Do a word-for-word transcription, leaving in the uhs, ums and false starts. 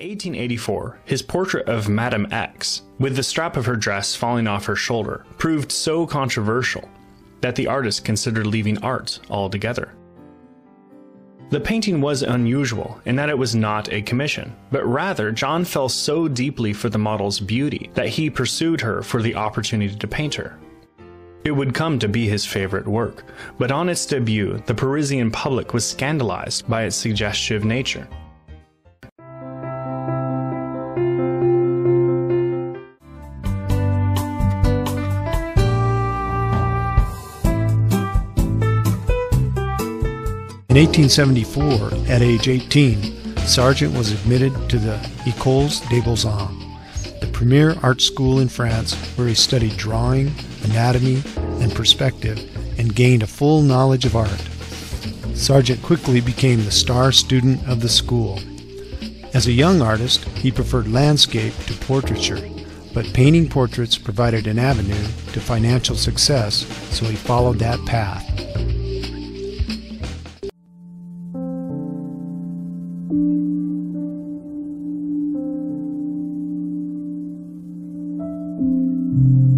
eighteen eighty-four, his portrait of Madame X, with the strap of her dress falling off her shoulder, proved so controversial that the artist considered leaving art altogether. The painting was unusual in that it was not a commission, but rather John fell so deeply for the model's beauty that he pursued her for the opportunity to paint her. It would come to be his favorite work, but on its debut, the Parisian public was scandalized by its suggestive nature. In eighteen seventy-four, at age eighteen, Sargent was admitted to the École des Beaux-Arts, the premier art school in France, where he studied drawing, anatomy, and perspective, and gained a full knowledge of art. Sargent quickly became the star student of the school. As a young artist, he preferred landscape to portraiture, but painting portraits provided an avenue to financial success, so he followed that path. Thank you.